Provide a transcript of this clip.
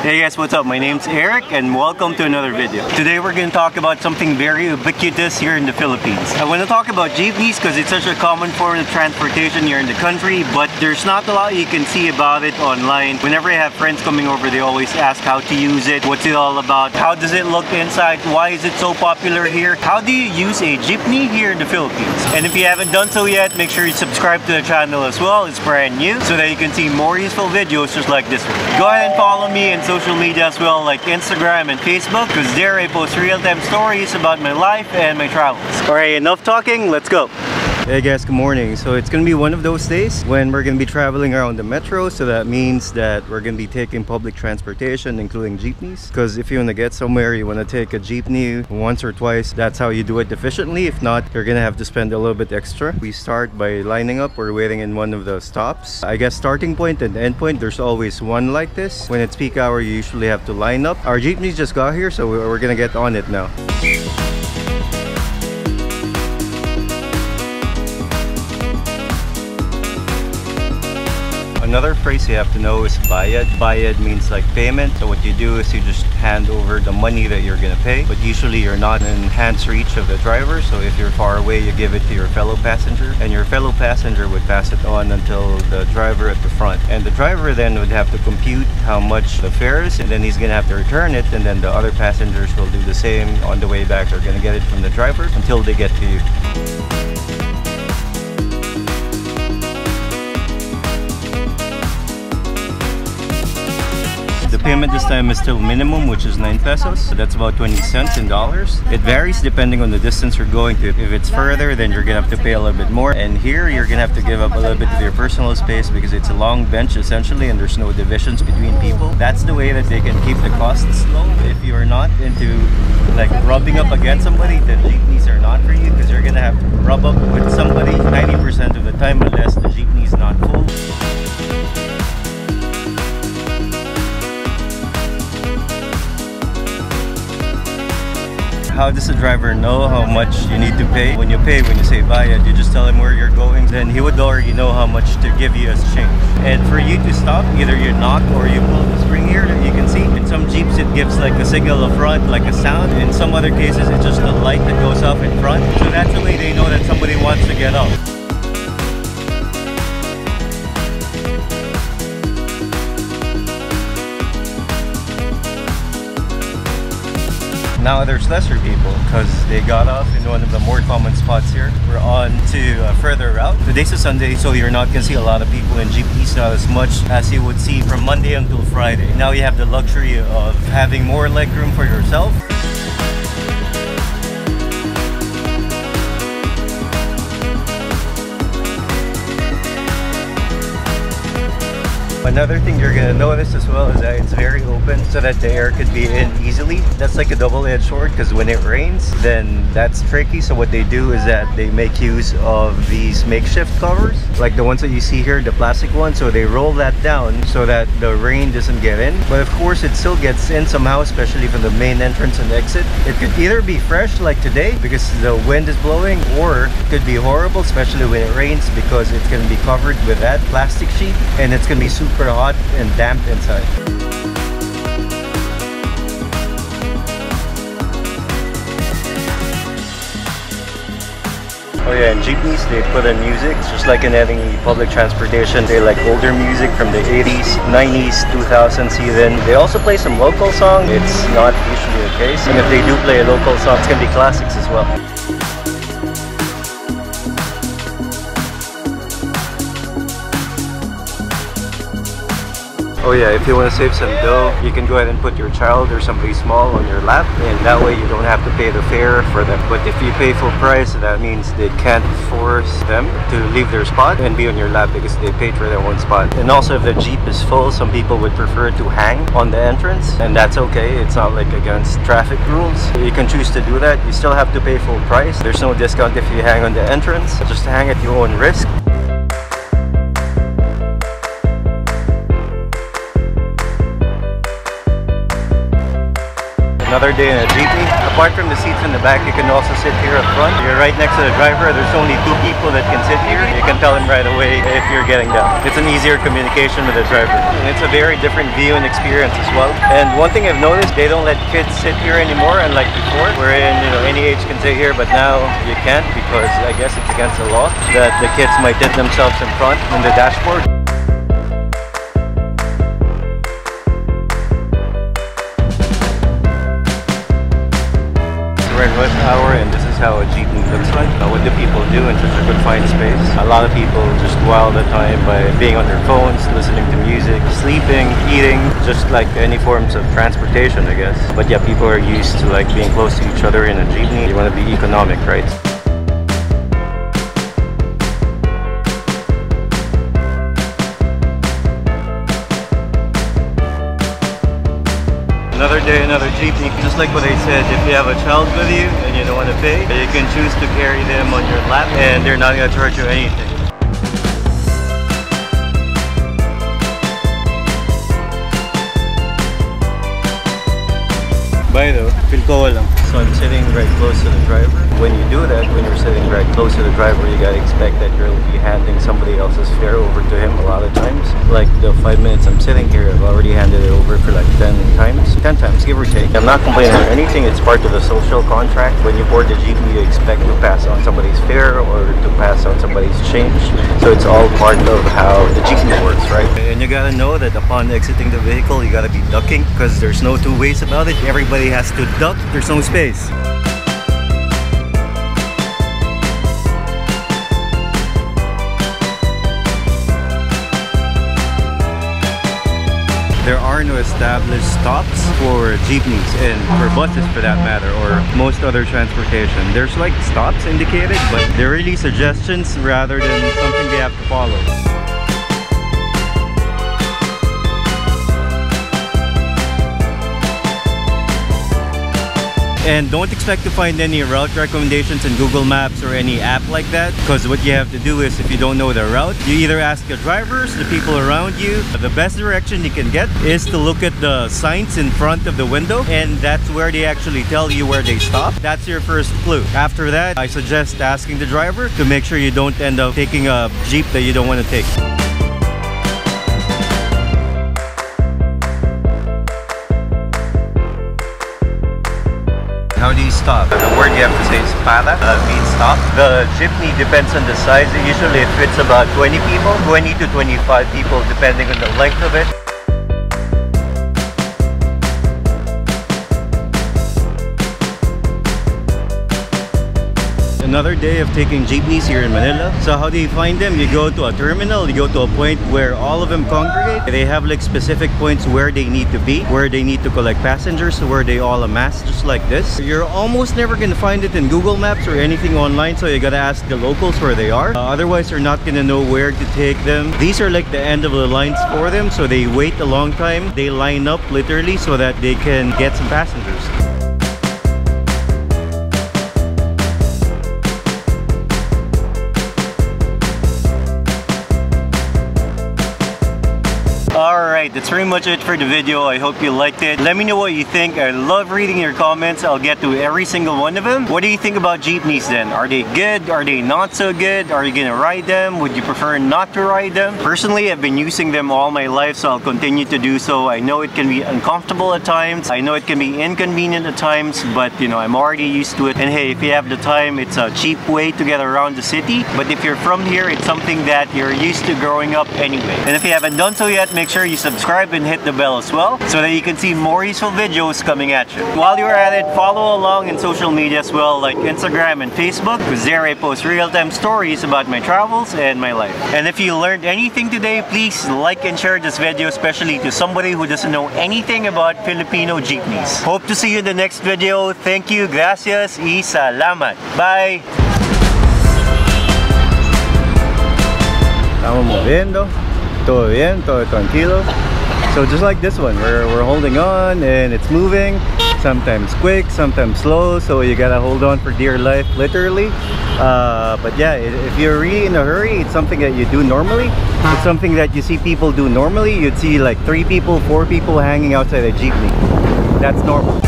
Hey guys, what's up? My name's Eric and welcome to another video. Today we're going to talk about something very ubiquitous here in the Philippines. I want to talk about jeepneys because it's such a common form of transportation here in the country, but there's not a lot you can see about it online. Whenever I have friends coming over, they always ask how to use it, what's it all about, how does it look inside, why is it so popular here, how do you use a jeepney here in the Philippines? And if you haven't done so yet, make sure you subscribe to the channel as well. It's brand new so that you can see more useful videos just like this one. Go ahead and follow me and social media as well, like Instagram and Facebook, because there I post real-time stories about my life and my travels. Alright, enough talking, let's go! Hey guys, good morning. So it's gonna be one of those days when we're gonna be traveling around the metro, so that means that we're gonna be taking public transportation including jeepneys, because if you want to get somewhere you want to take a jeepney once or twice, that's how you do it efficiently. If not, you're gonna have to spend a little bit extra. We start by lining up or waiting in one of the stops. I guess starting point and end point, there's always one like this. When it's peak hour you usually have to line up. Our jeepneys just got here, so we're gonna get on it now. Another phrase you have to know is bayad. Bayad means like payment. So what you do is you just hand over the money that you're gonna pay. But usually you're not in hands reach of the driver. So if you're far away, you give it to your fellow passenger. And your fellow passenger would pass it on until the driver at the front. And the driver then would have to compute how much the fare is. And then he's gonna have to return it. And then the other passengers will do the same on the way back. They're gonna get it from the driver until they get to you. Payment this time is still minimum, which is 9 pesos. So that's about 20 cents in dollars. It varies depending on the distance you're going to. If it's further, then you're gonna have to pay a little bit more. And here, you're gonna have to give up a little bit of your personal space because it's a long bench essentially, and there's no divisions between people. That's the way that they can keep the costs low. If you're not into like rubbing up against somebody, then jeepneys are not for you because you're gonna have to rub up with somebody 90% of the time unless the jeepney's not full. How does the driver know how much you need to pay? When you pay, when you say bayad, you just tell him where you're going, then he would already know how much to give you as change. And for you to stop, either you knock or you pull the string here that you can see. In some Jeeps, it gives like a signal up front, like a sound. In some other cases, it's just a light that goes off in front. So that's the way they know that somebody wants to get off. Now there's lesser people because they got off in one of the more common spots here. We're on to a further route. Today's a Sunday, so you're not going to see a lot of people in jeepneys, not as much as you would see from Monday until Friday. Now you have the luxury of having more legroom for yourself. Another thing you're gonna notice as well is that it's very open so that the air could be in easily. That's like a double-edged sword because when it rains, then that's tricky. So what they do is that they make use of these makeshift covers, like the ones that you see here, the plastic ones. So they roll that down so that the rain doesn't get in. But of course, it still gets in somehow, especially from the main entrance and exit. It could either be fresh like today because the wind is blowing, or it could be horrible, especially when it rains because it's gonna be covered with that plastic sheet and it's gonna be super hot and damp inside. Oh yeah, and jeepneys, they put in music just like in any public transportation. They like older music from the 80s, 90s, 2000s even. They also play some local song. It's not usually the case, and if they do play a local song, it's gonna be classics as well. Oh yeah, if you want to save some dough, you can go ahead and put your child or somebody small on your lap, and that way you don't have to pay the fare for them. But if you pay full price, that means they can't force them to leave their spot and be on your lap because they paid for their own spot. And also if the Jeep is full, some people would prefer to hang on the entrance, and that's okay. It's not like against traffic rules. You can choose to do that. You still have to pay full price. There's no discount if you hang on the entrance. Just hang at your own risk. Another day in a jeepney. Apart from the seats in the back, you can also sit here up front. You're right next to the driver. There's only two people that can sit here. You can tell him right away if you're getting down. It's an easier communication with the driver. And it's a very different view and experience as well. And one thing I've noticed, they don't let kids sit here anymore, unlike before, wherein, you know, any age can sit here, but now you can't because I guess it's against the law that the kids might hit themselves in front on the dashboard. Rush hour, and this is how a jeepney looks like. What do people do in such a confined space? A lot of people just while the time by being on their phones, listening to music, sleeping, eating, just like any forms of transportation, I guess. But yeah, people are used to like being close to each other in a jeepney. You want to be economic, right? Another day, another jeepney. Just like what I said, if you have a child with you and you don't want to pay, you can choose to carry them on your lap and they're not going to charge you anything. Bye though. So I'm sitting right close to the driver. When you do that, when you're sitting right close to the driver, you gotta expect that you'll be handing somebody else's fare over to him a lot of times. Like the 5 minutes I'm sitting here, I've already handed it over for like 10 times, give or take. I'm not complaining or anything. It's part of the social contract. When you board the jeepney, you expect to pass on somebody's fare or to pass on somebody's change. So it's all part of how the jeepney works, right? And you gotta know that upon exiting the vehicle, you gotta be ducking because there's no two ways about it. Everybody has to duck. There's no space. There are no established stops for jeepneys and for buses for that matter, or most other transportation. There's like stops indicated, but they're really suggestions rather than something they have to follow. And don't expect to find any route recommendations in Google Maps or any app like that, because what you have to do is, if you don't know the route, you either ask the drivers, the people around you. The best direction you can get is to look at the signs in front of the window, and that's where they actually tell you where they stop. That's your first clue. After that, I suggest asking the driver to make sure you don't end up taking a jeep that you don't want to take. How do you stop? The word you have to say is pala, means stop. The jeepney depends on the size. Usually it fits about 20 people, 20 to 25 people depending on the length of it. Another day of taking jeepneys here in Manila. So how do you find them? You go to a terminal, you go to a point where all of them congregate. They have like specific points where they need to be, where they need to collect passengers, where they all amass, just like this. You're almost never gonna find it in Google Maps or anything online, so you gotta ask the locals where they are. Otherwise, you're not gonna know where to take them. These are like the end of the lines for them, so they wait a long time. They line up literally so that they can get some passengers. Alright, that's pretty much it for the video. I hope you liked it. Let me know what you think. I love reading your comments. I'll get to every single one of them. What do you think about jeepneys then? Are they good? Are they not so good? Are you gonna ride them? Would you prefer not to ride them? Personally, I've been using them all my life, so I'll continue to do so. I know it can be uncomfortable at times. I know it can be inconvenient at times, but you know, I'm already used to it. And hey, if you have the time, it's a cheap way to get around the city. But if you're from here, it's something that you're used to growing up anyway. And if you haven't done so yet, make sure you subscribe and hit the bell as well so that you can see more useful videos coming at you. While you're at it, follow along in social media as well, like Instagram and Facebook, because there I post real-time stories about my travels and my life. And if you learned anything today, please like and share this video, especially to somebody who doesn't know anything about Filipino jeepneys. Hope to see you in the next video. Thank you, gracias, y salamat. Bye! Estamos moviendo. Todo bien, todo tranquilo. So just like this one, we're holding on and it's moving. Sometimes quick, sometimes slow, so you gotta hold on for dear life, literally. But yeah, if you're really in a hurry, it's something that you do normally. It's something that you see people do normally. You'd see like 3 people, 4 people hanging outside a jeepney. That's normal.